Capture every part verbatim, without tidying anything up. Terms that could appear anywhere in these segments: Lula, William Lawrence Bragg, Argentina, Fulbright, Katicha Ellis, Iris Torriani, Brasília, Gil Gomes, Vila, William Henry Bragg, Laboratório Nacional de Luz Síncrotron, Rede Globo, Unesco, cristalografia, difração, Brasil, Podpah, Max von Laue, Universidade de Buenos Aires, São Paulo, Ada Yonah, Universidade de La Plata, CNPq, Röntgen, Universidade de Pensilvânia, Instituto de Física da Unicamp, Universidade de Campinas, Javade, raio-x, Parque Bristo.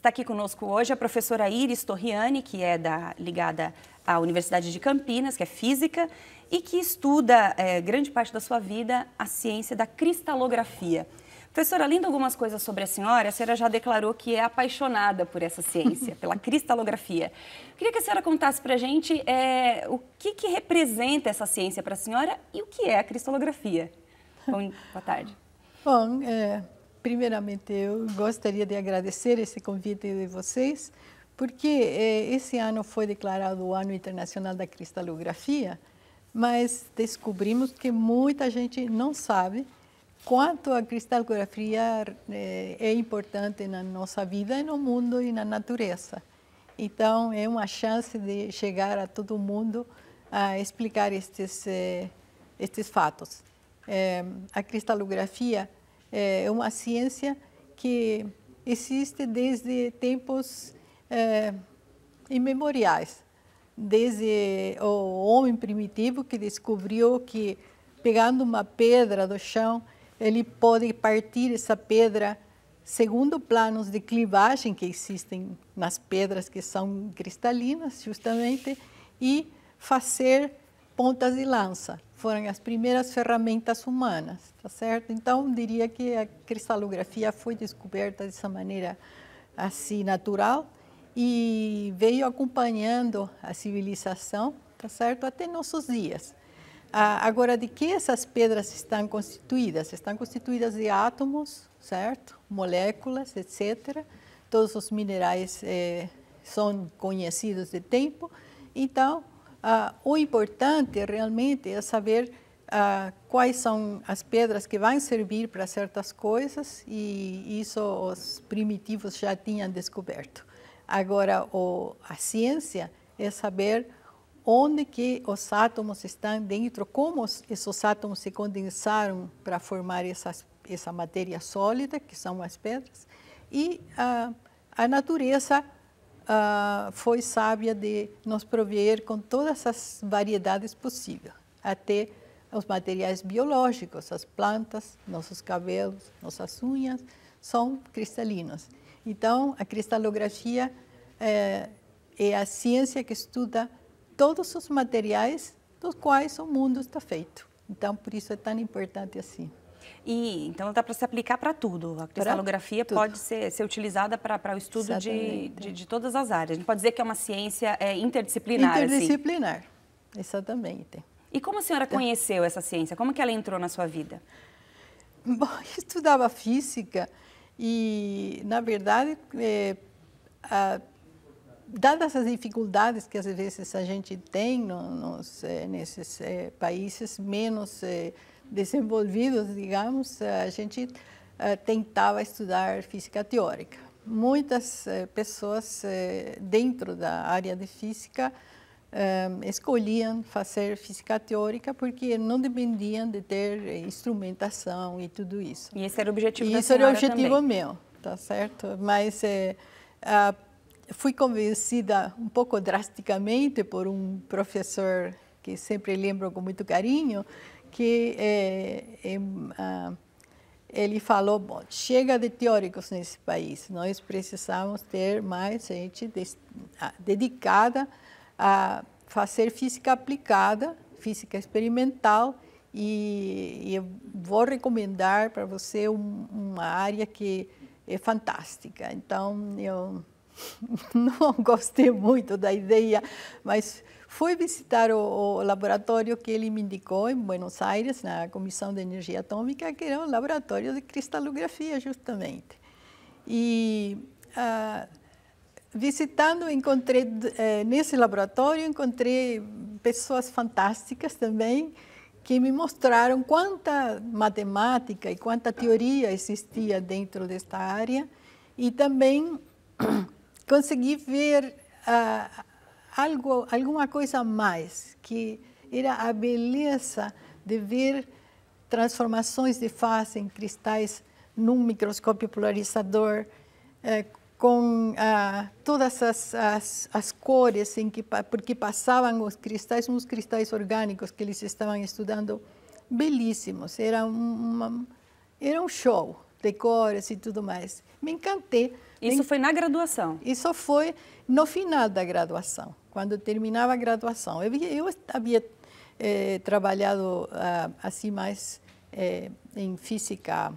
Está aqui conosco hoje a professora Iris Torriani, que é da, ligada à Universidade de Campinas, que é física, e que estuda é, grande parte da sua vida a ciência da cristalografia. Professora, além de algumas coisas sobre a senhora, a senhora já declarou que é apaixonada por essa ciência, pela cristalografia. Queria que a senhora contasse para a gente é, o que, que representa essa ciência para a senhora e o que é a cristalografia. Bom, boa tarde. Bom, é, primeiramente eu gostaria de agradecer esse convite de vocês, porque é, esse ano foi declarado o Ano Internacional da Cristalografia, mas descobrimos que muita gente não sabe quanto a cristalografia é, é importante na nossa vida, no mundo e na natureza. Então, é uma chance de chegar a todo mundo a explicar estes, é, estes fatos. É, a cristalografia é uma ciência que existe desde tempos é, imemoriais, desde o homem primitivo que descobriu que, pegando uma pedra do chão, ele pode partir essa pedra segundo planos de clivagem que existem nas pedras que são cristalinas, justamente, e fazer pontas de lança. Foram as primeiras ferramentas humanas, tá certo? Então, diria que a cristalografia foi descoberta dessa maneira assim natural e veio acompanhando a civilização, tá certo? Até nossos dias. Agora, de que essas pedras estão constituídas? Estão constituídas de átomos, certo? Moléculas, etcétera. Todos os minerais eh, são conhecidos de tempo. Então, ah, o importante realmente é saber ah, quais são as pedras que vão servir para certas coisas, e isso os primitivos já tinham descoberto. Agora, o, a ciência é saber onde que os átomos estão dentro, como esses átomos se condensaram para formar essas, essa matéria sólida, que são as pedras. E ah, a natureza ah, foi sábia de nos prover com todas as variedades possíveis, até os materiais biológicos, as plantas, nossos cabelos, nossas unhas, são cristalinos. Então, a cristalografia eh, é a ciência que estuda todos os materiais dos quais o mundo está feito. Então, por isso é tão importante assim. E então dá para se aplicar para tudo. A cristalografia tudo. pode ser, ser utilizada para o estudo de, de, de todas as áreas. A gente pode dizer que é uma ciência é, interdisciplinar. Interdisciplinar, assim. Exatamente. E como a senhora então conheceu essa ciência? Como que ela entrou na sua vida? Bom, eu estudava física e, na verdade, é, a dadas as dificuldades que às vezes a gente tem nos, nesses eh, países menos eh, desenvolvidos, digamos, a gente eh, tentava estudar física teórica. Muitas eh, pessoas eh, dentro da área de física eh, escolhiam fazer física teórica porque não dependiam de ter eh, instrumentação e tudo isso. E esse era o objetivo e da senhora também. Isso era o objetivo também. meu, tá certo? Mas eh, a fui convencida um pouco drasticamente por um professor que sempre lembro com muito carinho, que é, é, uh, ele falou, bom, chega de teóricos nesse país, nós precisamos ter mais gente de, uh, dedicada a fazer física aplicada, física experimental, e, e eu vou recomendar para você um, uma área que é fantástica. Então, eu não gostei muito da ideia, mas fui visitar o, o laboratório que ele me indicou em Buenos Aires, na Comissão de Energia Atômica, que era um laboratório de cristalografia, justamente. E ah, visitando, encontrei, eh, nesse laboratório, encontrei pessoas fantásticas também, que me mostraram quanta matemática e quanta teoria existia dentro desta área, e também consegui ver ah, algo, alguma coisa a mais, que era a beleza de ver transformações de fase em cristais num microscópio polarizador, eh, com ah, todas as, as, as cores em que, porque passavam os cristais, uns cristais orgânicos que eles estavam estudando, belíssimos. Era, uma, era um show, de cores e tudo mais. Me encantei. Isso foi na graduação? Isso foi no final da graduação, quando terminava a graduação. Eu, eu havia eh, trabalhado ah, assim mais eh, em física,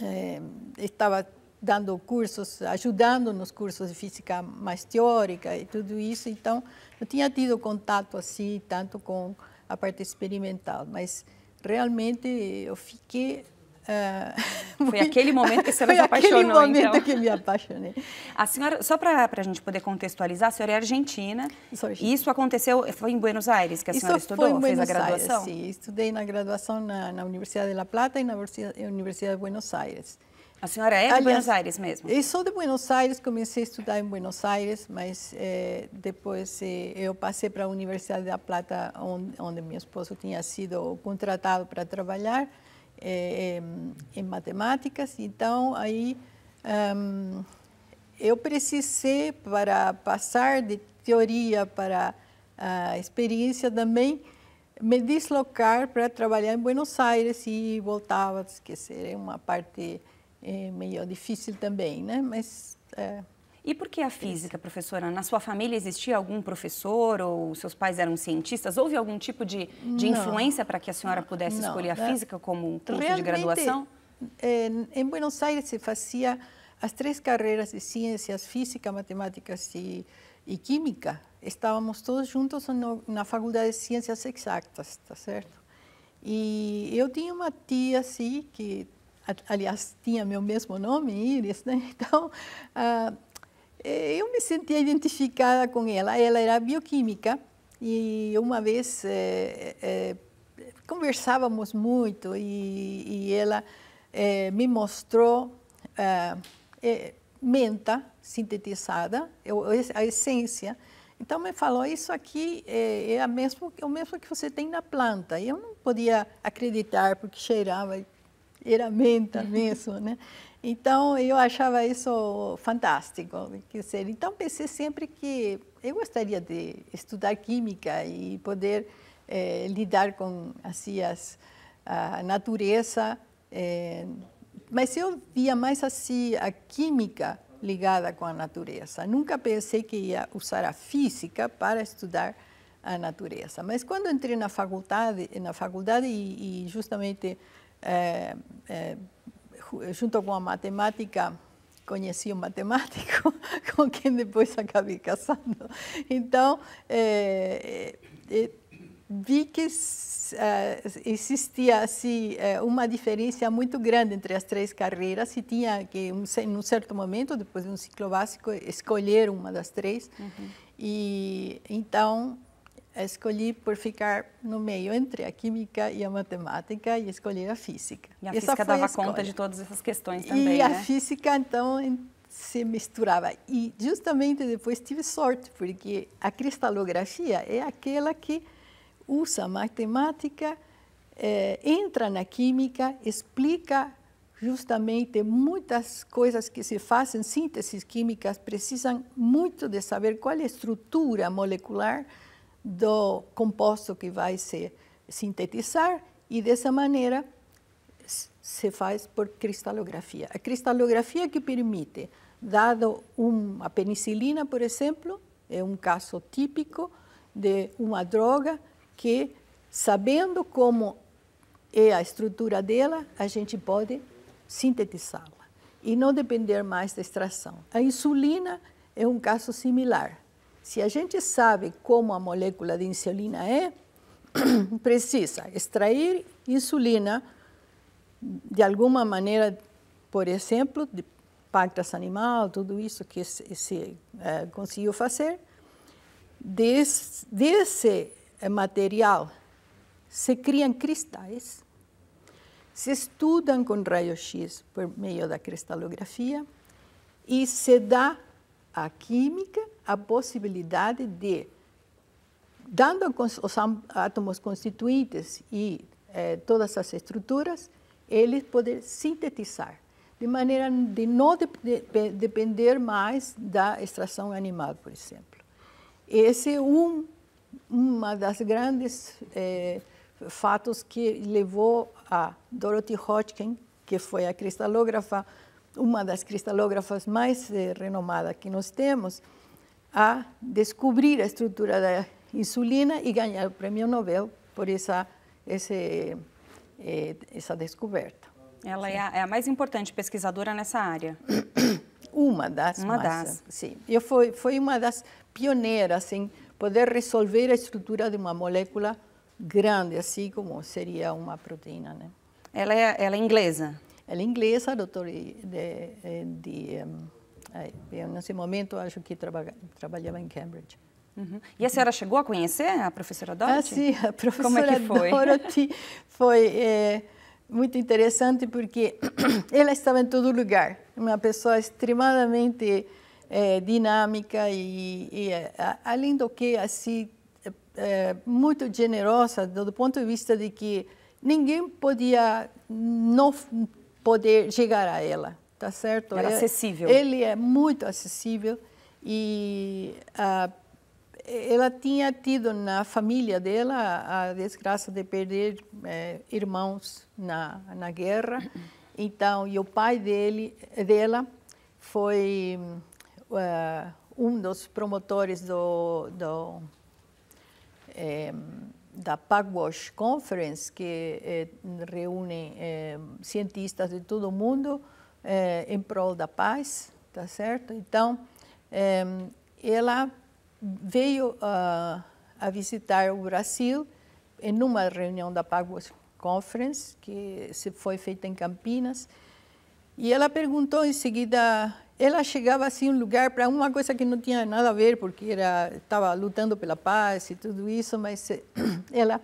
eh, estava dando cursos, ajudando nos cursos de física mais teórica e tudo isso, então eu tinha tido contato assim, tanto com a parte experimental, mas realmente eu fiquei... Uh, foi aquele momento que você nos apaixonou, então. Foi aquele momento que me apaixonei. A senhora, só para a gente poder contextualizar, a senhora é argentina. E isso aconteceu, foi em Buenos Aires que a senhora estudou, fez Buenos a graduação? Aires, sim, estudei na graduação na, na Universidade de La Plata e na Universidade de Buenos Aires. A senhora é de Aliás, Buenos Aires mesmo? Eu sou de Buenos Aires, comecei a estudar em Buenos Aires, mas eh, depois eh, eu passei para a Universidade de La Plata, onde, onde meu esposo tinha sido contratado para trabalhar eh, em matemáticas. Então, aí um, eu precisei, para passar de teoria para a experiência também, me deslocar para trabalhar em Buenos Aires e voltava a esquecer uma parte... É meio difícil também, né? Mas, é... E por que a física, professora? Na sua família existia algum professor ou seus pais eram cientistas? Houve algum tipo de, de influência para que a senhora pudesse não, escolher não, a física como um curso de graduação? É, em Buenos Aires se fazia as três carreiras de ciências, física, matemáticas e, e química. Estávamos todos juntos no, na Faculdade de Ciências Exatas, tá certo? E eu tinha uma tia, assim, que... Aliás, tinha meu mesmo nome, Iris, né? Então, uh, eu me sentia identificada com ela. Ela era bioquímica e uma vez eh, eh, conversávamos muito e, e ela eh, me mostrou uh, eh, menta sintetizada, a essência. Então, me falou, isso aqui é, é, a mesmo, é o mesmo que você tem na planta. E eu não podia acreditar, porque cheirava... Era menta mesmo, né? Então, eu achava isso fantástico. Quer dizer, então, pensei sempre que eu gostaria de estudar química e poder eh, lidar com assim, as, a natureza. Eh, mas eu via mais assim, a química ligada com a natureza. Nunca pensei que ia usar a física para estudar a natureza. Mas quando entrei na faculdade, na faculdade e, e justamente... É, é, junto com a matemática, conheci um matemático com quem depois acabei casando. Então, é, é, vi que é, existia assim, uma diferença muito grande entre as três carreiras e tinha que, em um certo momento, depois de um ciclo básico, escolher uma das três. Uhum. E então... Escolhi por ficar no meio entre a química e a matemática e escolher a física. E a Essa física dava a conta de todas essas questões também, e né? A física, então, se misturava. E justamente depois tive sorte, porque a cristalografia é aquela que usa a matemática, é, entra na química, explica justamente muitas coisas que se fazem, sínteses químicas, precisam muito de saber qual é a estrutura molecular do composto que vai se sintetizar e dessa maneira se faz por cristalografia. A cristalografia que permite, dado uma penicilina, por exemplo, é um caso típico de uma droga que, sabendo como é a estrutura dela, a gente pode sintetizá-la e não depender mais da extração. A insulina é um caso similar. Se a gente sabe como a molécula de insulina é, precisa extrair insulina de alguma maneira, por exemplo, de pâncreas animal, tudo isso que se, se uh, conseguiu fazer. Des, desse material se criam cristais, se estudam com raio-x por meio da cristalografia e se dá a química a possibilidade de, dando os átomos constituintes e eh, todas as estruturas, eles poderem sintetizar, de maneira de não de, de, depender mais da extração animal, por exemplo. Esse é um uma das grandes eh, fatos que levou a Dorothy Hodgkin que foi a cristalógrafa, uma das cristalógrafas mais eh, renomadas que nós temos, a descobrir a estrutura da insulina e ganhar o prêmio Nobel por essa, esse, eh, essa descoberta. Ela é a, é a mais importante pesquisadora nessa área. Uma das. Uma das. Sim. Eu fui, fui uma das pioneiras em poder resolver a estrutura de uma molécula grande, assim como seria uma proteína, né? Ela é, ela é inglesa? Ela é inglesa, doutora de, de, de um, eu, nesse momento, acho que trabalha, trabalhava em Cambridge. Uhum. E a senhora chegou a conhecer a professora Dorothy? Ah, sim, a professora Como é que foi? Dorothy foi é, muito interessante porque ela estava em todo lugar. Uma pessoa extremadamente é, dinâmica e, e a, além do que, assim, é, muito generosa do ponto de vista de que ninguém podia não poder chegar a ela, tá certo? Ela é acessível. Ele é muito acessível e a, ela tinha tido na família dela a desgraça de perder é, irmãos na na guerra. Então, e o pai dele dela foi uh, um dos promotores do, do é, da Pugwash Conference, que eh, reúne eh, cientistas de todo o mundo eh, em prol da paz, tá certo? Então, eh, ela veio uh, a visitar o Brasil em uma reunião da Pugwash Conference, que se foi feita em Campinas, e ela perguntou em seguida... Ela chegava assim um lugar para uma coisa que não tinha nada a ver, porque era estava lutando pela paz e tudo isso, mas ela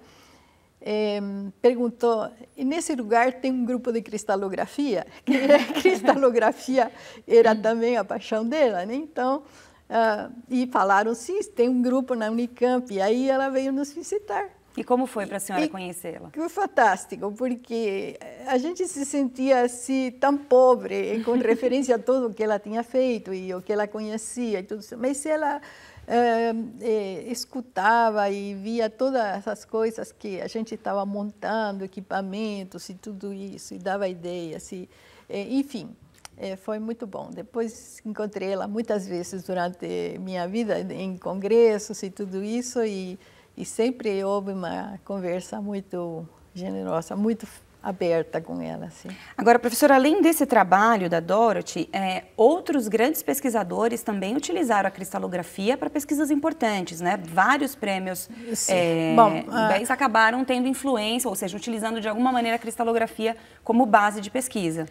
eh, perguntou, e nesse lugar tem um grupo de cristalografia, que a cristalografia era também a paixão dela, né? Então, uh, e falaram, sim, tem um grupo na Unicamp, e aí ela veio nos visitar. E como foi para a senhora conhecê-la? Foi fantástico, porque a gente se sentia assim tão pobre com referência a tudo o que ela tinha feito e o que ela conhecia e tudo isso. Mas ela é, é, escutava e via todas essas coisas que a gente estava montando, equipamentos e tudo isso, e dava ideias, e, é, enfim. É, foi muito bom. Depois encontrei ela muitas vezes durante minha vida em congressos e tudo isso, e E sempre houve uma conversa muito generosa, muito aberta com ela. Assim. Agora, professora, além desse trabalho da Dorothy, é, outros grandes pesquisadores também utilizaram a cristalografia para pesquisas importantes, né? Vários prêmios é, Bom, a... acabaram tendo influência, ou seja, utilizando de alguma maneira a cristalografia como base de pesquisa.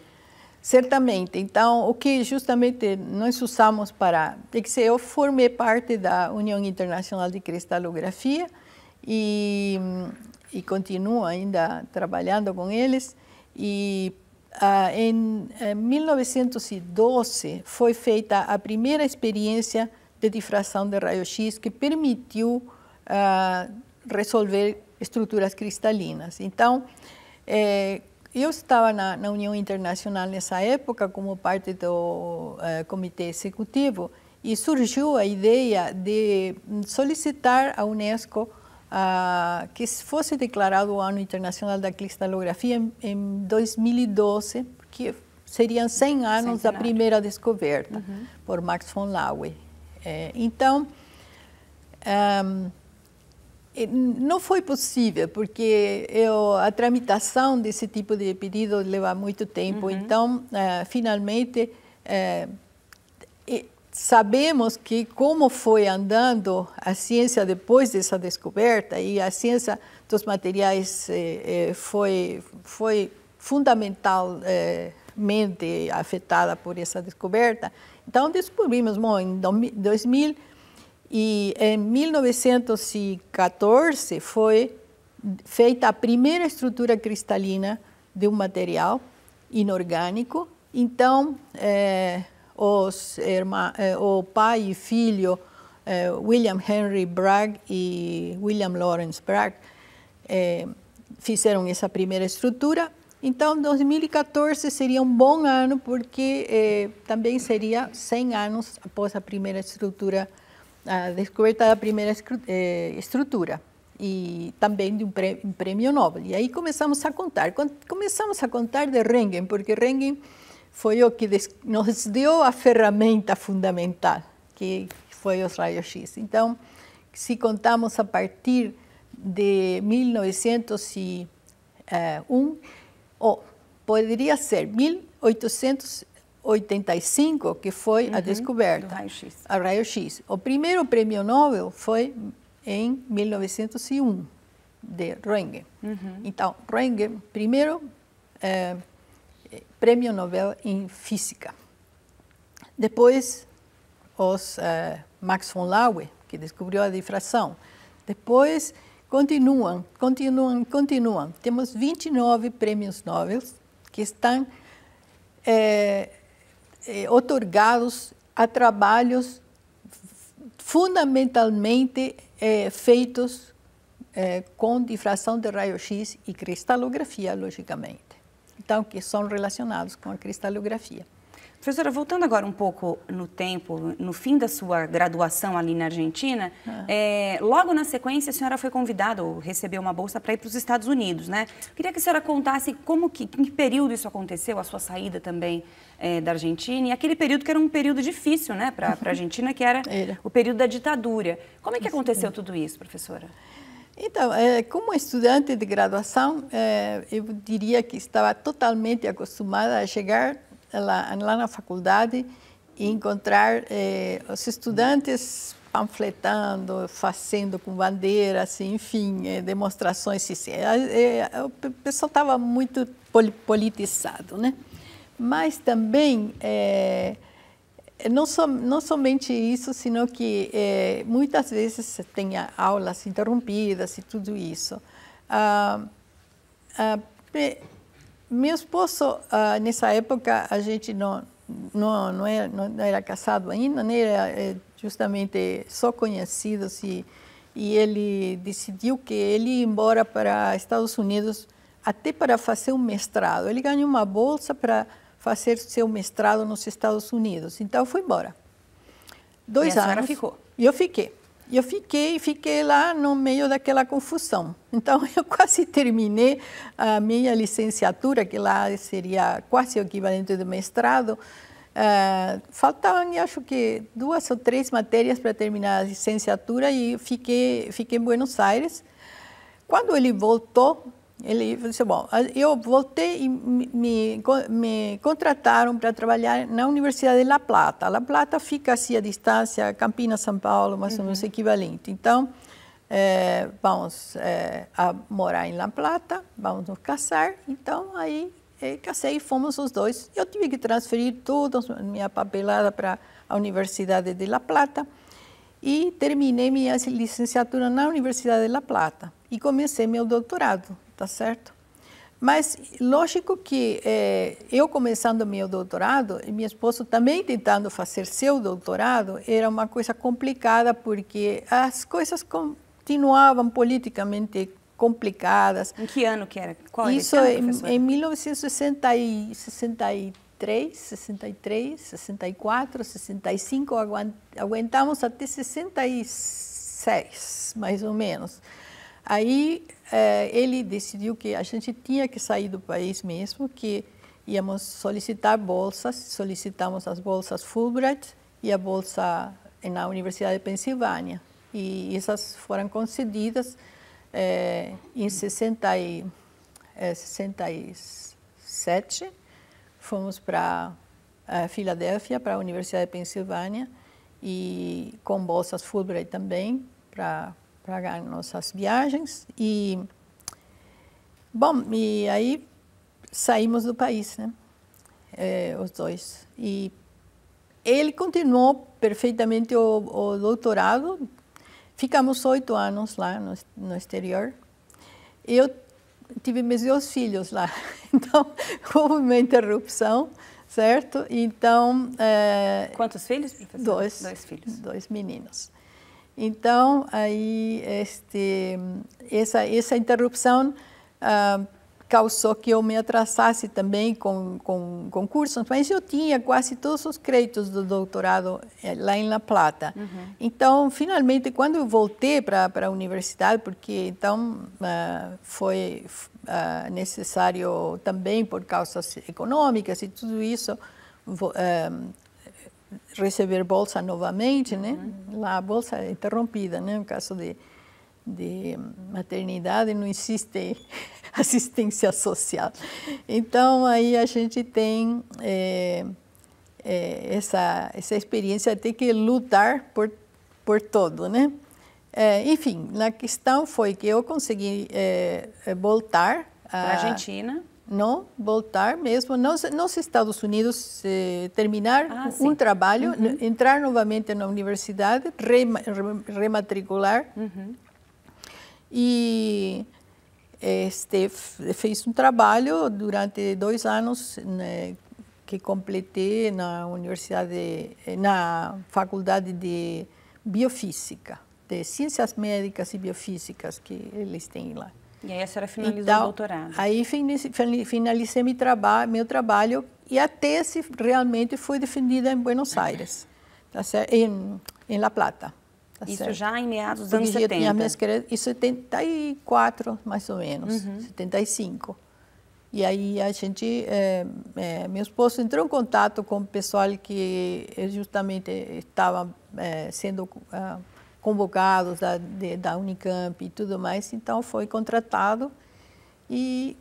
Certamente. Então, o que justamente nós usamos para... É que eu formei parte da União Internacional de Cristalografia e, e continuo ainda trabalhando com eles. E ah, em, em mil novecentos e doze foi feita a primeira experiência de difração de raio-x que permitiu ah, resolver estruturas cristalinas. Então, eh, eu estava na, na União Internacional nessa época como parte do uh, Comitê Executivo e surgiu a ideia de solicitar à Unesco uh, que fosse declarado o Ano Internacional da Cristalografia em, em dois mil e doze, porque seriam cem anos da primeira descoberta, uhum, por Max von Laue. É, então, um, não foi possível, porque eu, a tramitação desse tipo de pedido leva muito tempo. Uhum. Então, uh, finalmente, uh, sabemos que como foi andando a ciência depois dessa descoberta, e a ciência dos materiais eh, foi, foi fundamentalmente afetada por essa descoberta. Então, descobrimos, bom, em dois mil, e em mil novecentos e quatorze foi feita a primeira estrutura cristalina de um material inorgânico. Então, eh, os irmã, eh, o pai e filho eh, William Henry Bragg e William Lawrence Bragg eh, fizeram essa primeira estrutura. Então, dois mil e quatorze seria um bom ano, porque eh, também seria cem anos após a primeira estrutura, a descoberta da primeira estrutura. e também de um prêmio Nobel. E aí começamos a contar. Começamos a contar de Röntgen, porque Röntgen foi o que nos deu a ferramenta fundamental, que foi os raios-x. Então, se contamos a partir de mil novecentos e um, ou poderia ser mil oitocentos e oitenta e cinco, que foi uhum, a descoberta, a raio-x. O primeiro prêmio Nobel foi em mil novecentos e um, de Röntgen. Uhum. Então, Röntgen, primeiro eh, prêmio Nobel em física. Depois, os eh, Max von Laue, que descobriu a difração. Depois, continuam, continuam, continuam. Temos vinte e nove prêmios Nobel que estão é, é, otorgados a trabalhos fundamentalmente é, feitos é, com difração de raio-x e cristalografia, logicamente. Então, que são relacionados com a cristalografia. Professora, voltando agora um pouco no tempo, no fim da sua graduação ali na Argentina, ah. é, logo na sequência a senhora foi convidada ou recebeu uma bolsa para ir para os Estados Unidos, né? Queria que a senhora contasse como que, em que período isso aconteceu, a sua saída também é, da Argentina, e aquele período que era um período difícil, né, para a Argentina, que era, era o período da ditadura. Como é que aconteceu tudo isso, professora? Então, como estudante de graduação, eu diria que estava totalmente acostumada a chegar Lá, lá na faculdade e encontrar eh, os estudantes panfletando, fazendo com bandeiras, enfim, eh, demonstrações. Eh, eh, o pessoal estava muito politizado, né? Mas também, eh, não, so, não somente isso, sino que eh, muitas vezes tem aulas interrompidas e tudo isso. Ah, ah, Meu esposo, ah, nessa época, a gente não, não, não, era, não era casado ainda, né? Era justamente só conhecidos, e, e ele decidiu que ele ia embora para Estados Unidos até para fazer um mestrado. Ele ganhou uma bolsa para fazer seu mestrado nos Estados Unidos, então foi embora. Dois anos. E a senhora ficou? E eu fiquei. E eu fiquei, fiquei lá no meio daquela confusão. Então, eu quase terminei a minha licenciatura, que lá seria quase o equivalente do mestrado. Uh, faltavam, acho que, duas ou três matérias para terminar a licenciatura, e fiquei, fiquei em Buenos Aires. Quando ele voltou, ele disse, bom, eu voltei e me, me contrataram para trabalhar na Universidade de La Plata. A La Plata fica assim à distância, Campinas, São Paulo, mais ou menos equivalente. Então, é, vamos é, a morar em La Plata, vamos nos casar. Então, aí é, casei e fomos os dois. Eu tive que transferir tudo, minha papelada para a Universidade de La Plata. E terminei minha licenciatura na Universidade de La Plata. E comecei meu doutorado. Tá certo? Mas, lógico que eh, eu começando meu doutorado, e meu esposo também tentando fazer seu doutorado, era uma coisa complicada, porque as coisas continuavam politicamente complicadas. Em que ano que era? Qual Isso era que ano, professora? Em mil novecentos e sessenta e três, sessenta e quatro, sessenta e cinco, aguentamos até sessenta e seis, mais ou menos. Aí eh, ele decidiu que a gente tinha que sair do país mesmo, que íamos solicitar bolsas. Solicitamos as bolsas Fulbright e a bolsa na Universidade de Pensilvânia. E essas foram concedidas eh, em sessenta e sete. Fomos para eh, Filadélfia, para a Universidade de Pensilvânia, e com bolsas Fulbright também, para pagar nossas viagens. E bom, e aí saímos do país, né? É, os dois. E ele continuou perfeitamente o, o doutorado. Ficamos oito anos lá no, no exterior. Eu tive meus dois filhos lá, então houve uma interrupção, certo? Então é, quantos filhos, professor? Dois, dois filhos, dois meninos. Então, aí, este, essa, essa interrupção ah, causou que eu me atrasasse também com, com, com cursos, mas eu tinha quase todos os créditos do doutorado lá em La Plata. Uhum. Então, finalmente, quando eu voltei para a universidade, porque então uh, foi uh, necessário também, por causas econômicas e tudo isso, vo, uh, receber bolsa novamente, né? Uhum. Lá a bolsa é interrompida, né? No caso de... de maternidade não existe assistência social. Então aí a gente tem é, é, essa essa experiência de ter que lutar por por todo, né? É, enfim, a questão foi que eu consegui é, voltar à Argentina, não voltar mesmo nos, nos Estados Unidos, eh, terminar ah, um sim. trabalho, uhum. entrar novamente na universidade, rematricular. Uhum. E este, fez um trabalho durante dois anos, né, que completei na universidade, na faculdade de biofísica, de ciências médicas e biofísicas que eles têm lá. E aí a senhora finalizou então, o doutorado? Aí finalizei meu trabalho, meu trabalho e a tese realmente foi defendida em Buenos Aires, tá certo? Em, em La Plata. Tá isso certo. Já em meados dos anos setenta. Eu tinha minhas em setenta e quatro, mais ou menos, uhum. setenta e cinco. E aí a gente, é, é, meu esposo entrou em contato com o pessoal que justamente estava é, sendo é, convocados da, de, da Unicamp e tudo mais, então foi contratado e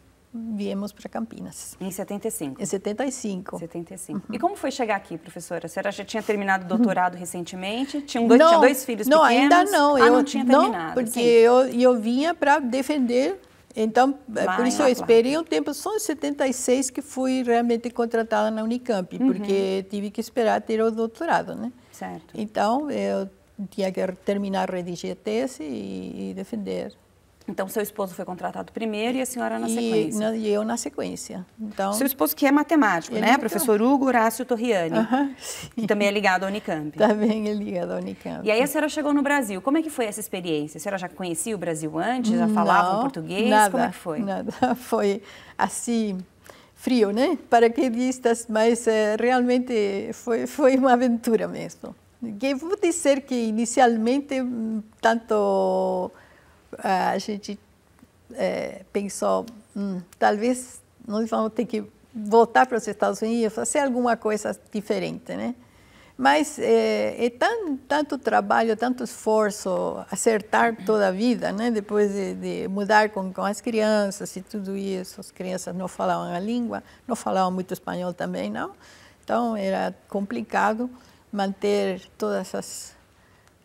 viemos para Campinas. Em setenta e cinco? Em setenta e cinco. setenta e cinco. Uhum. E como foi chegar aqui, professora? A senhora já tinha terminado o doutorado uhum. recentemente? Tinha dois, não, tinha dois filhos não, pequenos? Não, ainda não. Ah, eu não tinha não, terminado. Porque eu, eu vinha para defender, então, lá, por isso eu esperei lá. um tempo, só em setenta e seis que fui realmente contratada na Unicamp, uhum. porque tive que esperar ter o doutorado, né? Certo. Então, eu tinha que terminar, redigir a tese e, e defender. Então, seu esposo foi contratado primeiro e a senhora na sequência. E eu na sequência. Então, seu esposo que é matemático, né? É professor Hugo Horácio Torriani, uh-huh, que também é ligado à Unicamp. Também é ligado à Unicamp. E aí a senhora chegou no Brasil. Como é que foi essa experiência? A senhora já conhecia o Brasil antes? Já falava Não, português? Nada, como é que foi? Nada, foi assim, frio, né? Paraquedistas, mas é, realmente foi, foi uma aventura mesmo. Que vou dizer que inicialmente, tanto... a gente é, pensou, hum, talvez nós vamos ter que voltar para os Estados Unidos, fazer alguma coisa diferente, né? Mas é, é tão, tanto trabalho, tanto esforço, acertar toda a vida, né? Depois de, de mudar com, com as crianças e tudo isso, as crianças não falavam a língua, não falavam muito espanhol também, não. Então, era complicado manter todas as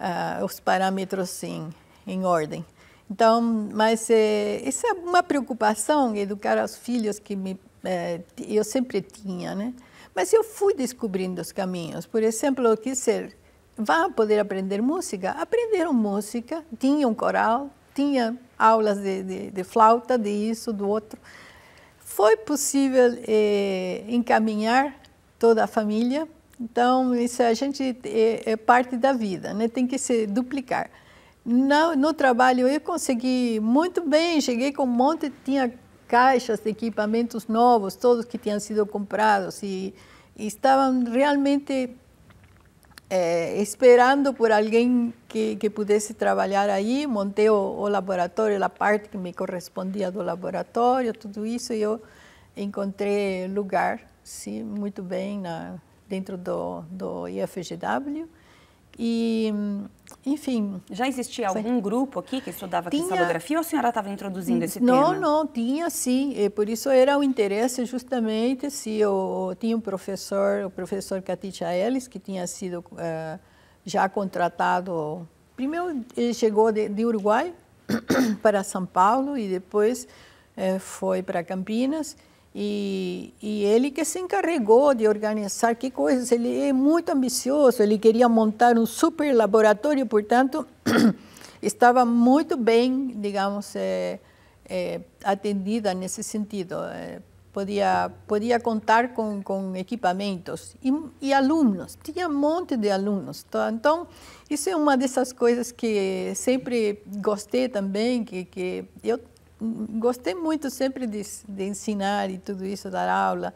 uh, os parâmetros em, em ordem. Então, mas é, essa é uma preocupação, educar os filhos que me, é, eu sempre tinha, né? Mas eu fui descobrindo os caminhos. Por exemplo, eu quis ser, vão poder aprender música? Aprenderam música, tinha um coral, tinha aulas de, de, de flauta, de isso, do outro. Foi possível é, encaminhar toda a família. Então, isso a gente é, é parte da vida, né? Tem que se duplicar. No, no trabalho eu consegui muito bem, cheguei com um monte, tinha caixas de equipamentos novos, todos que tinham sido comprados e, e estavam realmente é, esperando por alguém que, que pudesse trabalhar aí, montei o, o laboratório, a parte que me correspondia do laboratório, tudo isso, e eu encontrei lugar, sim, muito bem na, dentro do, do I F G W. E, enfim... Já existia algum sim. grupo aqui que estudava tinha, cristalografia ou a senhora estava introduzindo esse não, tema? Não, não, tinha sim. E por isso era o interesse justamente se eu tinha um professor, o professor Katicha Ellis, que tinha sido uh, já contratado... Primeiro ele chegou de, de Uruguai para São Paulo e depois uh, foi para Campinas. E, e ele que se encarregou de organizar que coisas, ele é muito ambicioso, ele queria montar um super laboratório, portanto, estava muito bem, digamos, é, é, atendida nesse sentido. É, podia, podia contar com, com equipamentos e, e alunos, tinha um monte de alunos. Tá? Então, isso é uma dessas coisas que sempre gostei também, que, que eu gostei muito sempre de, de ensinar e tudo isso, dar aula.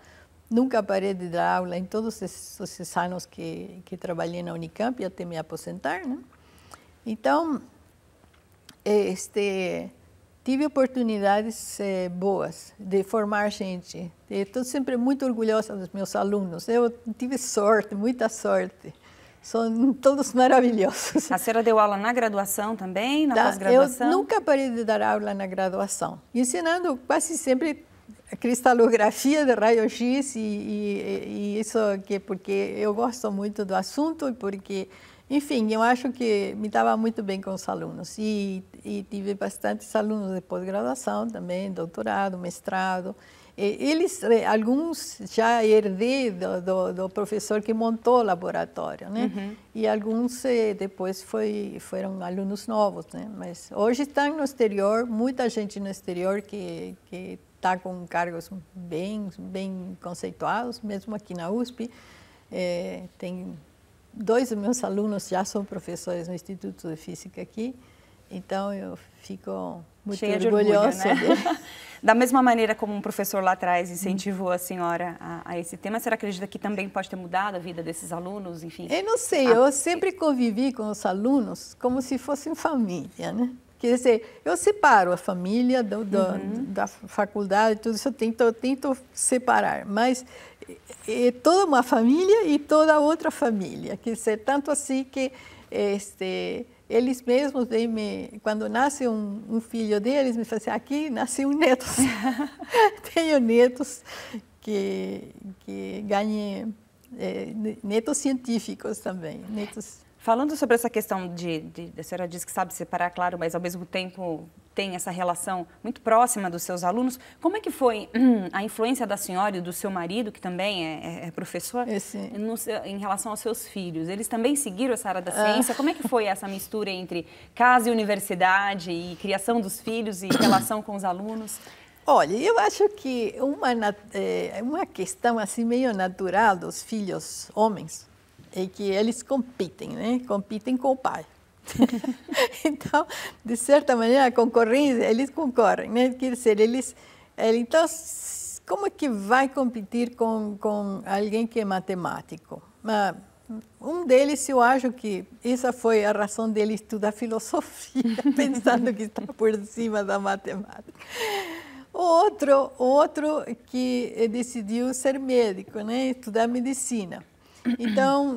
Nunca parei de dar aula em todos esses, esses anos que, que trabalhei na Unicamp, até me aposentar, né? Então, este, tive oportunidades eh, boas de formar gente. Estou sempre muito orgulhosa dos meus alunos. Eu tive sorte, muita sorte. São todos maravilhosos. A senhora deu aula na graduação também, na pós-graduação? Eu nunca parei de dar aula na graduação, ensinando quase sempre cristalografia de raio-x e, e, e isso que porque eu gosto muito do assunto e porque, enfim, eu acho que me dava muito bem com os alunos. E, e tive bastantes alunos de pós-graduação também, doutorado, mestrado. Eles, alguns já herdei do, do, do professor que montou o laboratório, né? Uhum. E alguns depois foi, foram alunos novos, né? Mas hoje estão no exterior, muita gente no exterior que que está com cargos bem bem conceituados, mesmo aqui na U S P. É, tem dois dos meus alunos já são professores no Instituto de Física aqui, então eu fico muito cheia orgulhosa de orgulho, né? Da mesma maneira como um professor lá atrás incentivou a senhora a, a esse tema, a senhora acredita que também pode ter mudado a vida desses alunos, enfim? Eu não sei, ah, eu sempre convivi com os alunos como se fossem família, né? Quer dizer, eu separo a família do, do, uhum. da faculdade, tudo isso eu tento, eu tento separar, mas é toda uma família e toda outra família, quer dizer, tanto assim que este... Eles mesmos, daí me, quando nasce um, um filho deles, me fazem, aqui nasceu um neto. Tenho netos que, que ganham, é, netos científicos também. Netos... Falando sobre essa questão de, de, a senhora diz que sabe separar, claro, mas ao mesmo tempo tem essa relação muito próxima dos seus alunos. Como é que foi a influência da senhora e do seu marido, que também é, é professor, Esse... no, em relação aos seus filhos? Eles também seguiram essa área da ciência? Ah. Como é que foi essa mistura entre casa e universidade e criação dos filhos e relação com os alunos? Olha, eu acho que uma, uma questão assim meio natural dos filhos homens é que eles competem, né? Competem com o pai. Então, de certa maneira, a concorrência, eles concorrem, né? Quer dizer, eles, eles... Então, como é que vai competir com, com alguém que é matemático? Um deles, eu acho que essa foi a razão dele estudar filosofia, pensando que está por cima da matemática. O outro, outro que decidiu ser médico, né? Estudar medicina. Então,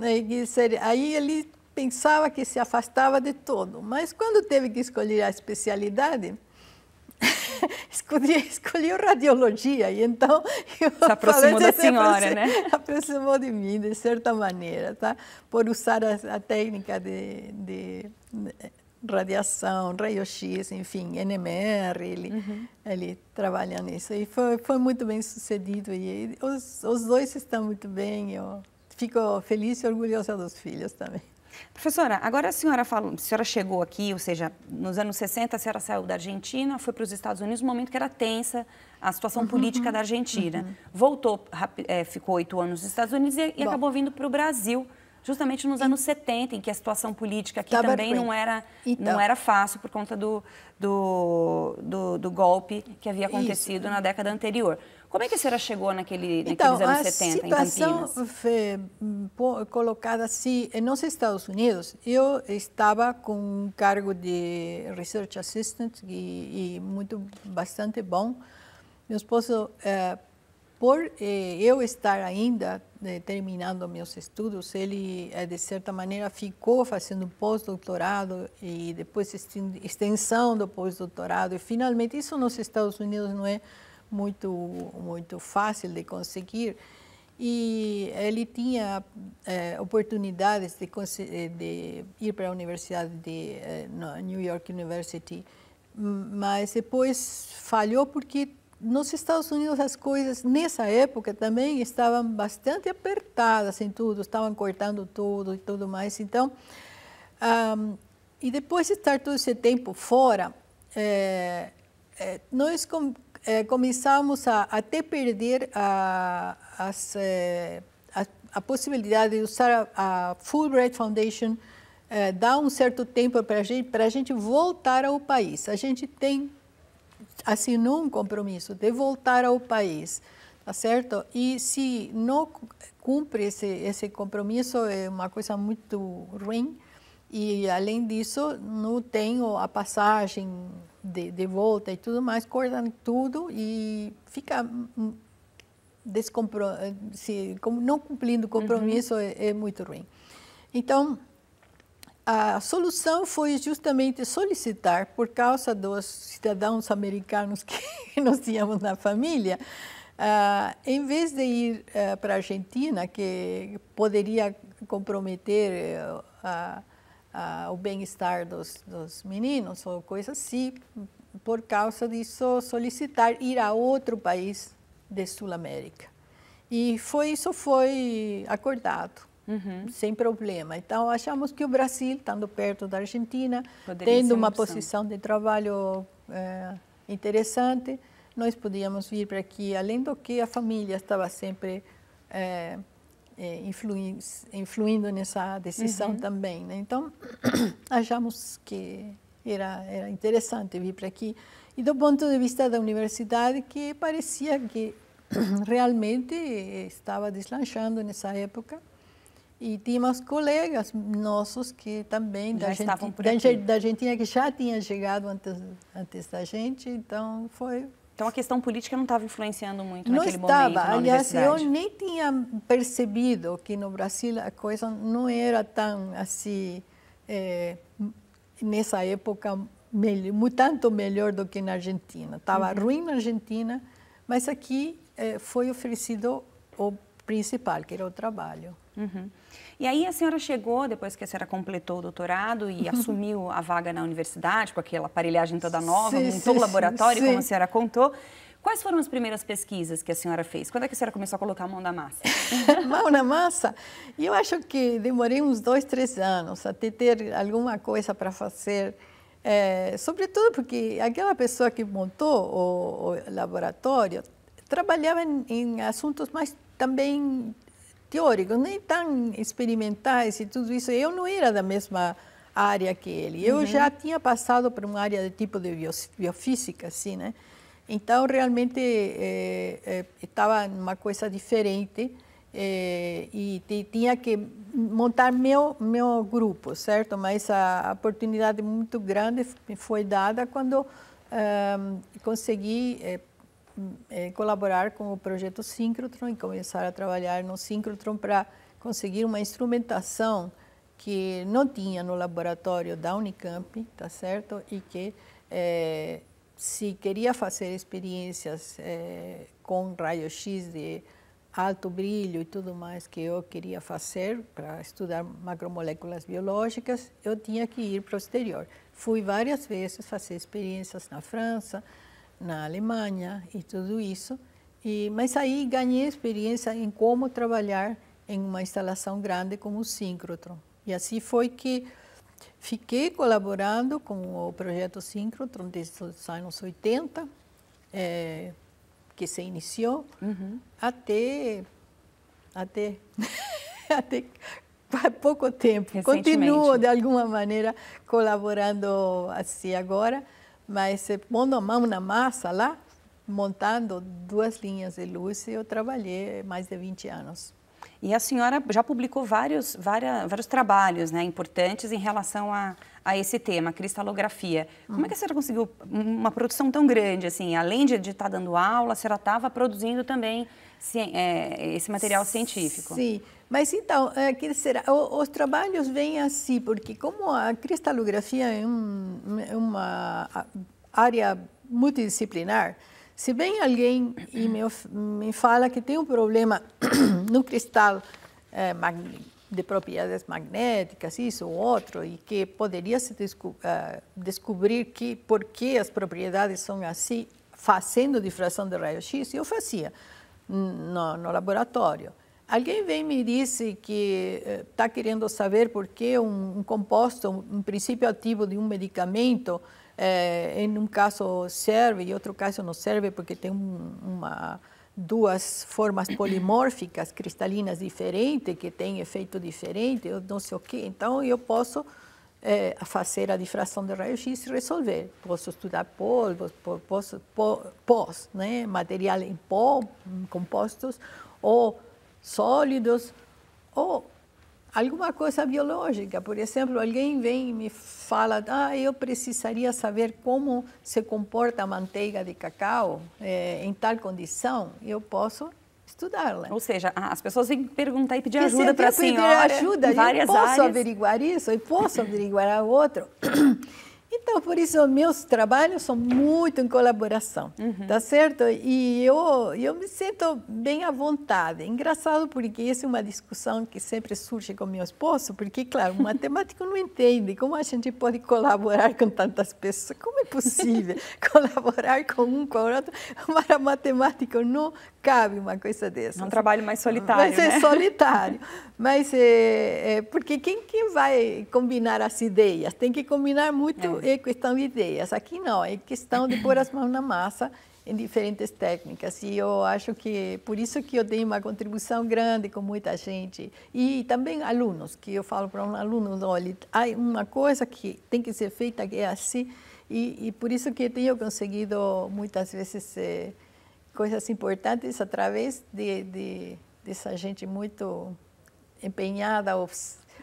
aí ele... pensava que se afastava de todo, mas quando teve que escolher a especialidade, escolhi, escolhi radiologia, e então... Se aproximou da senhora, né? Se aproximou de mim, de certa maneira, tá? Por usar a, a técnica de, de radiação, raio-x, enfim, N M R, ele, uhum. ele trabalha nisso, e foi, foi muito bem sucedido, e os, os dois estão muito bem, eu fico feliz e orgulhosa dos filhos também. Professora, agora a senhora falou, a senhora chegou aqui, ou seja, nos anos sessenta a senhora saiu da Argentina, foi para os Estados Unidos, no momento que era tensa a situação política da Argentina. Uhum. Voltou, é, ficou oito anos nos Estados Unidos e, e acabou vindo para o Brasil, justamente nos anos setenta, em que a situação política aqui também não era, então. não era fácil por conta do, do, do, do golpe que havia acontecido Isso. na década anterior. Como é que a senhora chegou naquele, então, naqueles anos setenta em Campinas? Então, a situação foi colocada assim, nos Estados Unidos, eu estava com um cargo de Research Assistant e, e muito, bastante bom. Meu esposo, eh, por eh, eu estar ainda eh, terminando meus estudos, ele, eh, de certa maneira, ficou fazendo pós-doutorado e depois extensão do pós-doutorado. E, finalmente, isso nos Estados Unidos não é... muito muito fácil de conseguir, e ele tinha eh, oportunidades de, de ir para a universidade de eh, New York University, mas depois falhou porque nos Estados Unidos as coisas nessa época também estavam bastante apertadas em tudo, estavam cortando tudo e tudo mais, então um, e depois de estar todo esse tempo fora, eh, eh, nós com É, começamos a até perder a, as, é, a, a possibilidade de usar a, a Fulbright Foundation, é, dá um certo tempo para a gente, para a gente voltar ao país. A gente tem assinou um compromisso de voltar ao país, tá certo? E se não cumpre esse, esse compromisso, é uma coisa muito ruim. E, além disso, não tenho a passagem de, de volta e tudo mais, cortando tudo e fica descompro... Se, não cumprindo o compromisso, uhum. é, é muito ruim. Então, a solução foi justamente solicitar, por causa dos cidadãos americanos que nós tínhamos na família, uh, em vez de ir uh, para a Argentina, que poderia comprometer a uh, uh, Uh, o bem-estar dos, dos meninos ou coisa assim, por causa disso solicitar ir a outro país de Sul-América. E foi, isso foi acordado, uhum. sem problema. Então, achamos que o Brasil, estando perto da Argentina, poderia tendo uma, uma posição de trabalho é, interessante, nós podíamos vir para aqui, além do que a família estava sempre... É, Influindo, influindo nessa decisão, uhum. também, né? Então, achamos que era, era interessante vir para aqui. E do ponto de vista da universidade, que parecia que realmente estava deslanchando nessa época. E tínhamos colegas nossos que também, da Argentina, da Argentina, que já tinha chegado antes, antes da gente, então foi... Então, a questão política não estava influenciando muito naquele momento na universidade. Não estava. Aliás, eu nem tinha percebido que no Brasil a coisa não era tão assim, é, nessa época, melhor, tanto melhor do que na Argentina. Estava uhum. ruim na Argentina, mas aqui é, foi oferecido o principal, que era o trabalho. Uhum. E aí a senhora chegou, depois que a senhora completou o doutorado e assumiu a vaga na universidade, com aquela aparelhagem toda nova, sim, montou o laboratório, sim. como a senhora contou. Quais foram as primeiras pesquisas que a senhora fez? Quando é que a senhora começou a colocar a mão na massa? Mão na massa? Eu acho que demorei uns dois, três anos até ter alguma coisa para fazer. É, sobretudo porque aquela pessoa que montou o, o laboratório trabalhava em, em assuntos mais também... teóricos, nem tão experimentais e tudo isso. Eu não era da mesma área que ele. Eu uhum. já tinha passado por uma área de tipo de biofísica, assim, né? Então, realmente, eh, eh, estava numa coisa diferente eh, e tinha que montar meu meu grupo, certo? Mas a oportunidade muito grande me foi dada quando um, consegui... Eh, colaborar com o projeto Síncrotron e começar a trabalhar no Síncrotron para conseguir uma instrumentação que não tinha no laboratório da Unicamp, tá certo? E que eh, se queria fazer experiências eh, com raio-x de alto brilho e tudo mais que eu queria fazer para estudar macromoléculas biológicas, eu tinha que ir para o exterior. Fui várias vezes fazer experiências na França, na Alemanha e tudo isso, e, mas aí ganhei experiência em como trabalhar em uma instalação grande como o Síncrotron. E assim foi que fiquei colaborando com o projeto Síncrotron desde os anos oitenta, é, que se iniciou, uhum. até, até, até há pouco tempo. Continuo, de alguma maneira, colaborando assim agora, mas pondo a mão na massa lá, montando duas linhas de luz, eu trabalhei mais de vinte anos. E a senhora já publicou vários, várias, vários trabalhos, né, importantes em relação a, a esse tema, cristalografia. Como hum. é que a senhora conseguiu uma produção tão grande, assim? Além de estar dando aula, a senhora estava produzindo também ci, é, esse material científico. Sim, mas então, é, que será? O, os trabalhos vêm assim, porque como a cristalografia é um, uma área multidisciplinar, se bem alguém e me, me fala que tem um problema no cristal é, de propriedades magnéticas, isso ou outro, e que poderia se desco uh, descobrir que por que as propriedades são assim, fazendo difração de raio-x, eu fazia no, no laboratório. Alguém vem e me disse que está uh, querendo saber por que um, um composto, um, um princípio ativo de um medicamento, É, em um caso serve e outro caso não serve porque tem um, uma, duas formas polimórficas cristalinas diferentes que têm efeito diferente, eu não sei o quê. Então eu posso é, fazer a difração de raio-x e resolver. Posso estudar pó, posso, pó, pós, né? Material em pó, compostos, ou sólidos, ou alguma coisa biológica. Por exemplo, alguém vem e me fala, ah, eu precisaria saber como se comporta a manteiga de cacau eh, em tal condição, eu posso estudá-la. Ou seja, as pessoas vêm perguntar e pedir ajuda para a senhora. Pedir ajuda, eu posso averiguar isso, eu posso averiguar outro. Então, por isso, meus trabalhos são muito em colaboração, uhum. tá certo? E eu, eu me sinto bem à vontade. Engraçado, porque essa é uma discussão que sempre surge com meu esposo, porque, claro, o matemático não entende como a gente pode colaborar com tantas pessoas. Como é possível colaborar com um, com o outro? Para matemático não cabe uma coisa dessa. É um trabalho mais solitário, Mas né? é solitário. Mas é, é porque quem, quem vai combinar as ideias? Tem que combinar muito... É. É questão de ideias. Aqui não, é questão de pôr as mãos na massa em diferentes técnicas. E eu acho que por isso que eu tenho uma contribuição grande com muita gente. E também alunos, que eu falo para um aluno, olha, há uma coisa que tem que ser feita que é assim. E, e por isso que eu tenho conseguido muitas vezes é, coisas importantes através de, de, dessa gente muito empenhada,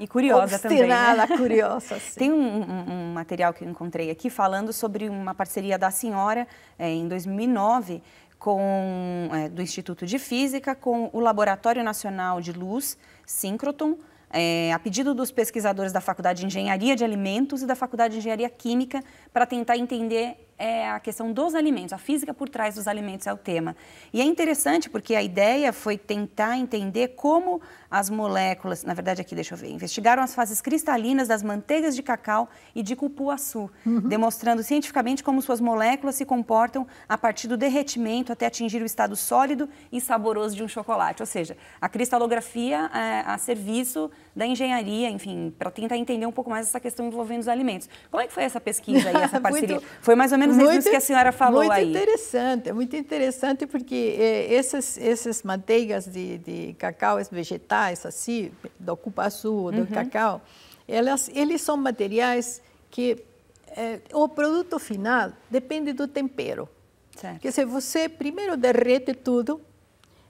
E curiosa Obstinada, também, né? curiosa. Sim. Tem um, um, um material que eu encontrei aqui falando sobre uma parceria da senhora eh, em dois mil e nove com, eh, do Instituto de Física com o Laboratório Nacional de Luz Síncrotron, eh, a pedido dos pesquisadores da Faculdade de Engenharia de Alimentos e da Faculdade de Engenharia Química para tentar entender eh, a questão dos alimentos, a física por trás dos alimentos é o tema. E é interessante porque a ideia foi tentar entender como... as moléculas, na verdade aqui, deixa eu ver, investigaram as fases cristalinas das manteigas de cacau e de cupuaçu, uhum. demonstrando cientificamente como suas moléculas se comportam a partir do derretimento até atingir o estado sólido e saboroso de um chocolate. Ou seja, a cristalografia é a serviço da engenharia, enfim, para tentar entender um pouco mais essa questão envolvendo os alimentos. Como é que foi essa pesquisa aí, essa parceria? muito, foi mais ou menos muito, isso que a senhora falou muito aí. Muito interessante, muito interessante, porque eh, essas, essas manteigas de, de cacau vegetais, assim, do cupuaçu, do uhum. cacau, elas, eles são materiais que eh, o produto final depende do tempero. Certo. Quer dizer, você primeiro derrete tudo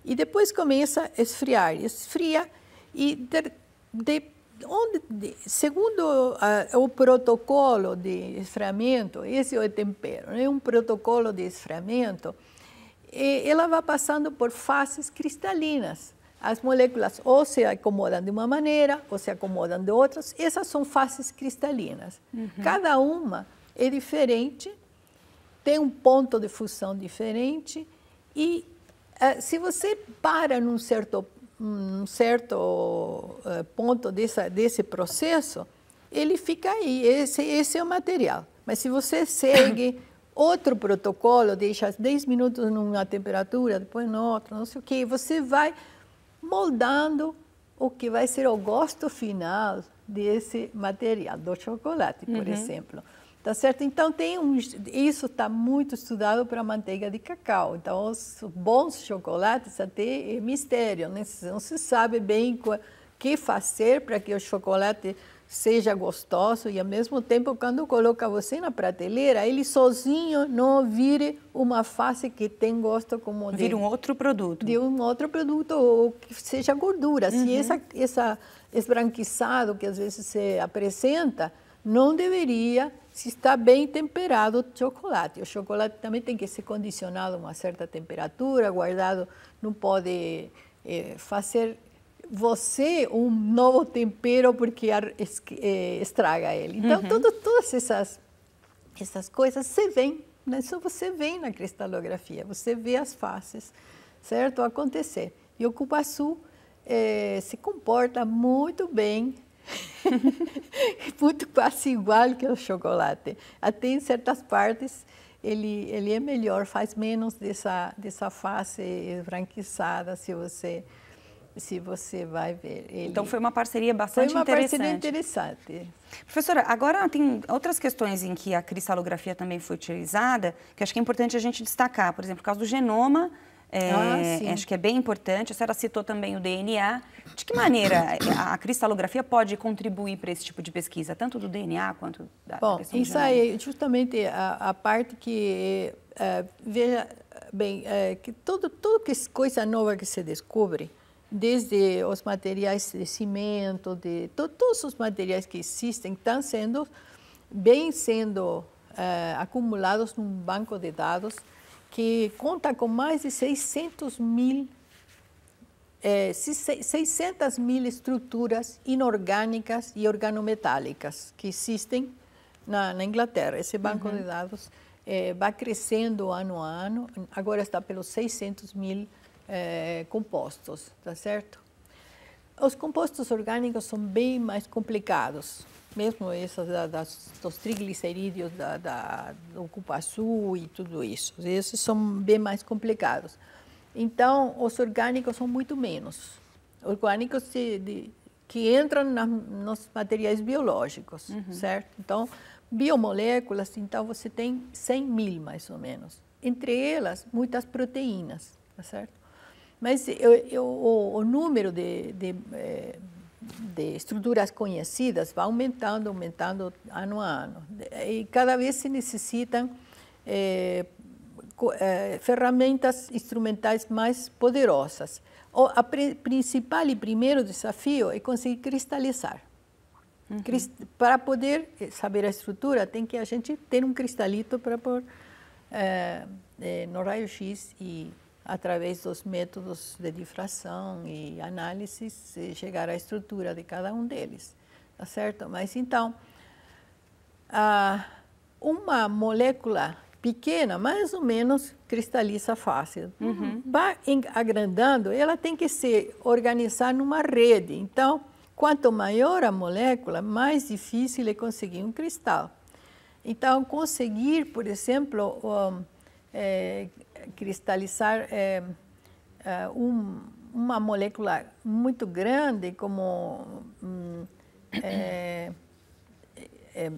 e depois começa a esfriar. Esfria e de, de, onde, de, segundo a, o protocolo de esfriamento, esse é o tempero, é né? um protocolo de esfriamento, e ela vai passando por fases cristalinas. As moléculas ou se acomodam de uma maneira, ou se acomodam de outras. Essas são fases cristalinas. Uhum. Cada uma é diferente, tem um ponto de fusão diferente. E uh, se você para num certo, um certo uh, ponto dessa, desse processo, ele fica aí, esse, esse é o material. Mas se você segue... outro protocolo, deixa dez minutos numa temperatura, depois no outro, não sei o quê, você vai... moldando o que vai ser o gosto final desse material, do chocolate, por uhum. exemplo. Tá certo? Então, tem um, isso está muito estudado para a manteiga de cacau. Então, os bons chocolates até é mistério, né? Não se sabe bem o que fazer para que o chocolate seja gostoso e, ao mesmo tempo, quando coloca você na prateleira, ele sozinho não vire uma face que tem gosto como de... Vira um outro produto. De um outro produto, ou que seja gordura. Uhum. Se essa, essa esbranquiçado que às vezes se apresenta, não deveria, se está bem temperado o chocolate. O chocolate também tem que ser condicionado a uma certa temperatura, guardado, não pode é, fazer... você um novo tempero porque estraga ele. Então, uhum. todo, todas essas, essas coisas se vêem, né? Só você vê na cristalografia, você vê as faces, certo? Acontecer. E o cupuaçu eh, se comporta muito bem, muito quase igual que o chocolate. Até em certas partes ele, ele é melhor, faz menos dessa, dessa face esbranquiçada, se você... se você vai ver. Ele... Então, foi uma parceria bastante interessante. Foi uma interessante. parceria interessante. Professora, agora tem outras questões em que a cristalografia também foi utilizada, que acho que é importante a gente destacar. Por exemplo, por causa do genoma É, ah, acho que é bem importante. A senhora citou também o D N A. De que maneira a cristalografia pode contribuir para esse tipo de pesquisa, tanto do D N A quanto da... Bom, isso aí, justamente a, a parte que, é, veja bem, é, que tudo, tudo que coisa nova que se descobre, desde os materiais de cimento, de to, todos os materiais que existem, estão sendo, bem sendo é, acumulados num banco de dados que conta com mais de seiscentos mil, é, seiscentas mil estruturas inorgânicas e organometálicas que existem na, na Inglaterra. Esse banco uhum. de dados é, vai crescendo ano a ano, agora está pelos seiscentos mil é, compostos, tá certo? Os compostos orgânicos são bem mais complicados, mesmo esses da, das, dos triglicerídeos, da, da, do cupuaçu e tudo isso. Esses são bem mais complicados. Então, os orgânicos são muito menos. Orgânicos de, de, que entram na, nos materiais biológicos, uhum. certo? Então, biomoléculas, então você tem cem mil mais ou menos. Entre elas, muitas proteínas, tá certo? Mas eu, eu, o, o número de, de, de estruturas conhecidas vai aumentando, aumentando ano a ano. E cada vez se necessitam é, é, ferramentas instrumentais mais poderosas. O a pre, principal e primeiro desafio é conseguir cristalizar. Uhum. Crist, para poder saber a estrutura, tem que a gente ter um cristalito para pôr é, é, no raio-x e... através dos métodos de difração e análise, chegar à estrutura de cada um deles, tá certo? Mas então, uma molécula pequena, mais ou menos, cristaliza fácil. Uhum. Vai agrandando, ela tem que se organizar numa rede. Então, quanto maior a molécula, mais difícil é conseguir um cristal. Então, conseguir, por exemplo, um, é, cristalizar é, é, um, uma molécula muito grande como um, é, é,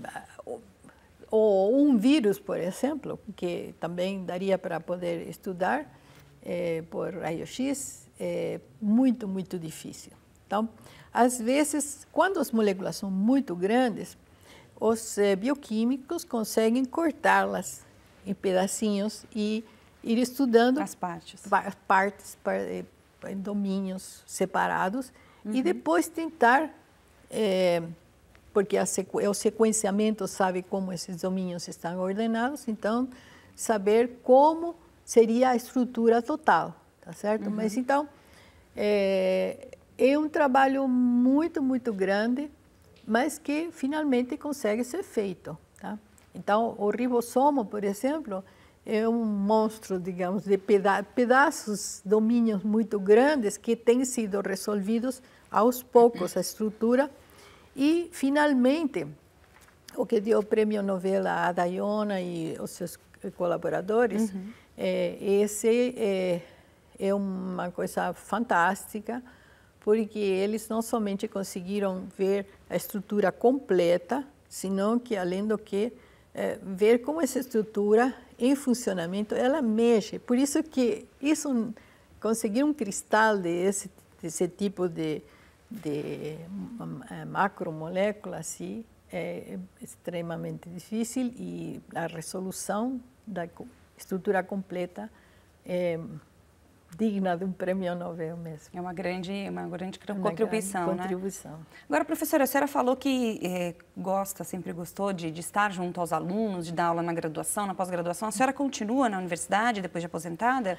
ou um vírus, por exemplo, que também daria para poder estudar é, por raio-x, é muito, muito difícil. Então, às vezes, quando as moléculas são muito grandes, os é, bioquímicos conseguem cortá-las em pedacinhos e ir estudando as partes, as partes em domínios separados uhum. e depois tentar, é, porque a sequ, o sequenciamento sabe como esses domínios estão ordenados, então saber como seria a estrutura total, tá certo? Uhum. Mas então, é, é um trabalho muito, muito grande, mas que finalmente consegue ser feito, tá? Então, o ribossomo, por exemplo, é um monstro, digamos, de peda pedaços, domínios muito grandes que têm sido resolvidos aos poucos, a estrutura. E, finalmente, o que deu o prêmio Nobel a Ada Yonah e os seus colaboradores, uhum. é, esse é, é uma coisa fantástica, porque eles não somente conseguiram ver a estrutura completa, senão que, além do que, é, ver como essa estrutura em funcionamento, ela mexe. Por isso que isso, conseguir um cristal desse, desse tipo de, de macromolécula assim, é extremamente difícil e a resolução da estrutura completa é digna de um prêmio Nobel mesmo. É uma grande, uma grande uma contribuição, grande né? contribuição. Agora, professora, a senhora falou que é, gosta, sempre gostou de, de estar junto aos alunos, de dar aula na graduação, na pós-graduação. A senhora continua na universidade depois de aposentada?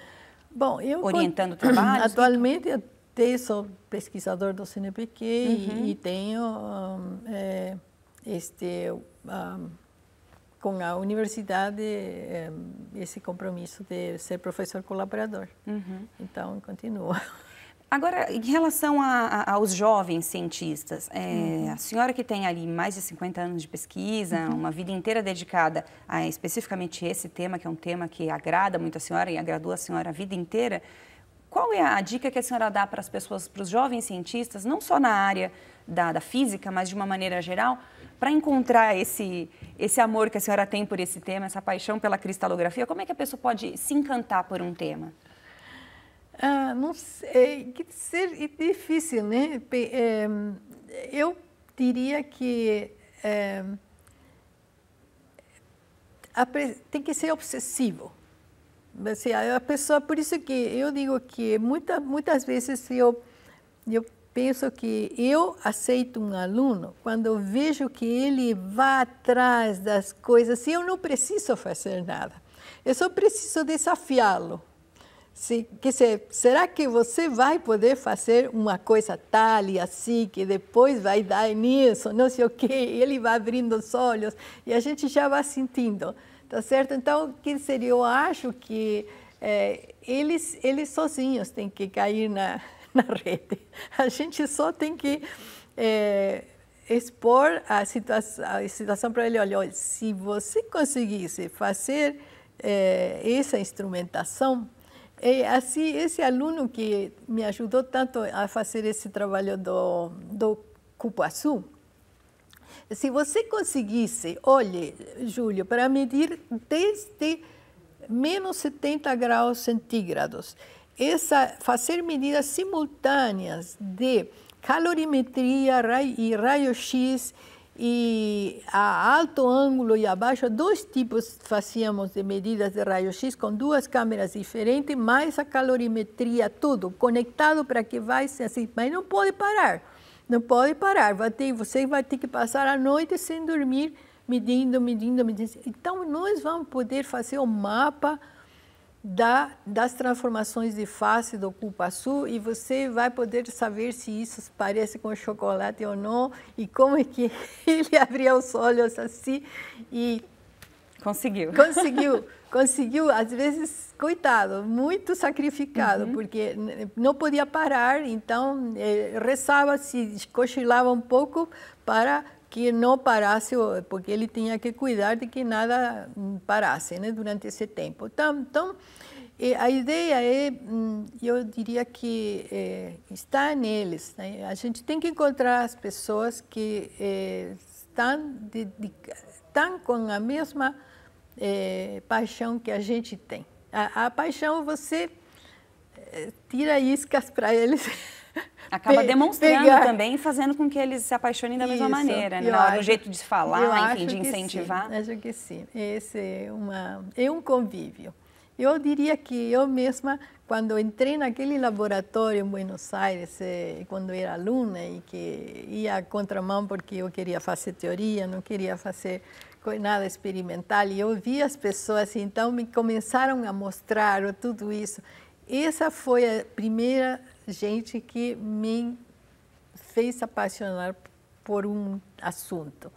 Bom, eu... Orientando cont... trabalhos? Atualmente, até sou pesquisador do C N P Q uhum. e, e tenho, um, é, este, um, com a universidade, esse compromisso de ser professor colaborador. Uhum. Então, continua. Agora, em relação a, a, aos jovens cientistas, é, uhum. a senhora que tem ali mais de cinquenta anos de pesquisa, uhum. uma vida inteira dedicada a especificamente esse tema, que é um tema que agrada muito a senhora e agradou a senhora a vida inteira, qual é a dica que a senhora dá para as pessoas, para os jovens cientistas, não só na área da, da física, mas de uma maneira geral, para encontrar esse, esse amor que a senhora tem por esse tema, essa paixão pela cristalografia? Como é que a pessoa pode se encantar por um tema? Ah, não sei, que ser difícil, né? Eu diria que é, tem que ser obsessivo. Assim, a pessoa, por isso que eu digo que muita, muitas vezes eu, eu penso que eu aceito um aluno quando eu vejo que ele vai atrás das coisas e eu não preciso fazer nada. Eu só preciso desafiá-lo. Se, que se, será que você vai poder fazer uma coisa tal e assim, que depois vai dar nisso, não sei o quê, ele vai abrindo os olhos e a gente já vai sentindo, tá certo? Então, quer dizer, eu acho que é, eles, eles sozinhos têm que cair na, na rede. A gente só tem que é, expor a, situa a situação para ele. Olha, olha, se você conseguisse fazer é, essa instrumentação, e assim, esse aluno que me ajudou tanto a fazer esse trabalho do, do cupuaçu, se você conseguisse, olha, Júlio, para medir desde menos setenta graus centígrados, essa, fazer medidas simultâneas de calorimetria e raio-x, e a alto ângulo e a baixo, dois tipos fazíamos de medidas de raio-x com duas câmeras diferentes, mais a calorimetria, tudo conectado para que vai ser assim. Mas não pode parar, não pode parar. Vai ter, você vai ter que passar a noite sem dormir, medindo, medindo, medindo. Então, nós vamos poder fazer o mapa da, das transformações de face do cupuaçu e você vai poder saber se isso parece com chocolate ou não e como é que ele abria os olhos assim e... Conseguiu. Conseguiu, conseguiu. Às vezes, coitado, muito sacrificado, uhum. porque não podia parar, então eh, rezava, se cochilava um pouco para que não parasse, porque ele tinha que cuidar de que nada parasse, né, durante esse tempo. Então, então a ideia é, eu diria que é, está neles, né? A gente tem que encontrar as pessoas que é, estão, de, de, estão com a mesma é, paixão que a gente tem. A, a paixão, você é, tira iscas para eles. Acaba demonstrando pegar. também, fazendo com que eles se apaixonem da mesma Isso, maneira, né? Acho, do jeito de falar, enfim, de incentivar. Acho que sim. Esse é, uma, é um convívio. Eu diria que eu mesma, quando entrei naquele laboratório em Buenos Aires, quando era aluna e que ia à contramão porque eu queria fazer teoria, não queria fazer nada experimental, e eu vi as pessoas, então me começaram a mostrar tudo isso. Essa foi a primeira gente que me fez apaixonar por um assunto.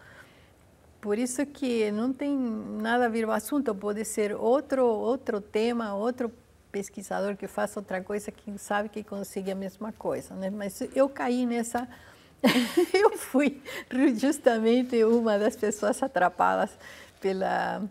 Por isso que não tem nada a ver o assunto, pode ser outro outro tema, outro pesquisador que faça outra coisa, quem sabe que consiga a mesma coisa, né? Mas eu caí nessa, eu fui justamente uma das pessoas atrapadas pela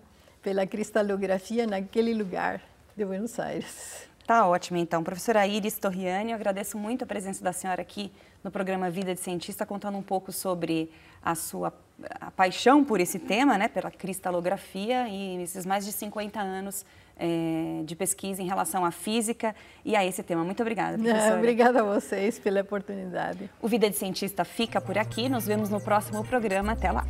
pela cristalografia naquele lugar de Buenos Aires. Tá ótimo, então. Professora Iris Torriani, eu agradeço muito a presença da senhora aqui no programa Vida de Cientista, contando um pouco sobre a sua a paixão por esse tema, né, pela cristalografia e esses mais de cinquenta anos é, de pesquisa em relação à física e a esse tema. Muito obrigada, professora. Obrigada a vocês pela oportunidade. O Vida de Cientista fica por aqui, nos vemos no próximo programa. Até lá.